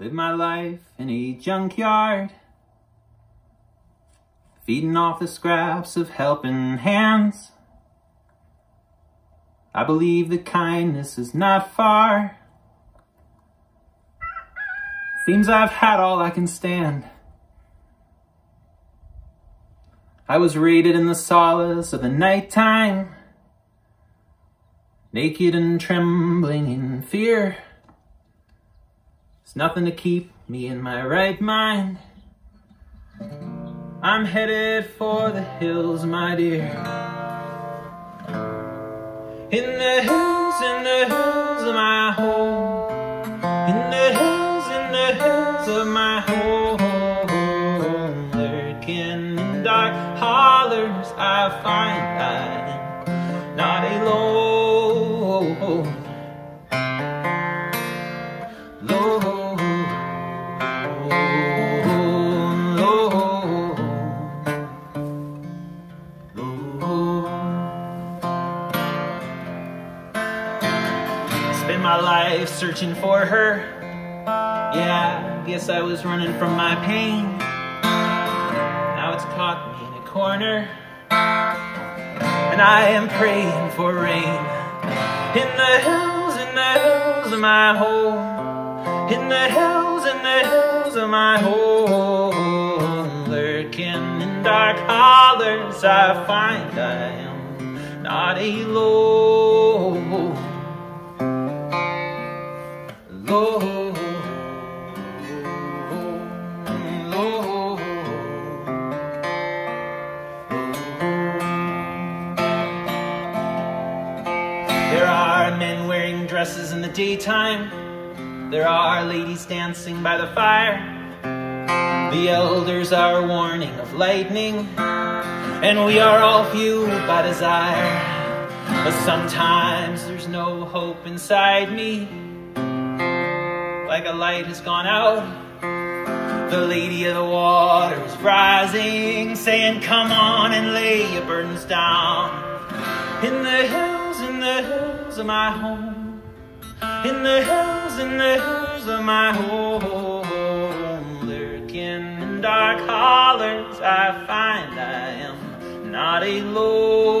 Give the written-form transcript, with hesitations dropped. Live my life in a junkyard, feeding off the scraps of helping hands. I believe that kindness is not far. Seems I've had all I can stand. I was raided in the solace of the nighttime, naked and trembling in fear. It's nothing to keep me in my right mind. I'm headed for the hills, my dear. In the hills of my home. In the hills of my home. Lurking in dark hollers, I find I'm not alone. Spent my life searching for her. Yeah, guess I was running from my pain. Now it's caught me in a corner, and I am praying for rain. In the hills of my home. In the hills of my home. Lurking in dark hollers, I find I am not alone. There are men wearing dresses in the daytime. There are ladies dancing by the fire. The elders are warning of lightning, and we are all fueled by desire. But sometimes there's no hope inside me, like a light has gone out. The lady of the water is rising, saying, come on and lay your burdens down. In the hills of my home. In the hills of my home. Lurking in dark hollers, I find I am not alone.